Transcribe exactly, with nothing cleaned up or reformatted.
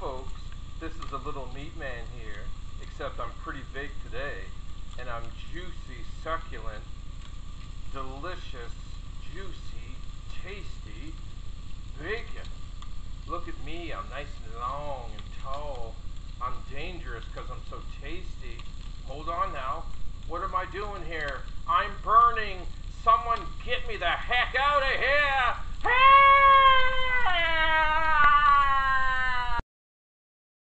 folks, this is a little meat man here, except I'm pretty big today, and I'm juicy, succulent, delicious, juicy, tasty bacon. Look at me, I'm nice and long and tall. I'm dangerous because I'm so tasty. Hold on now, what am I doing here? I'm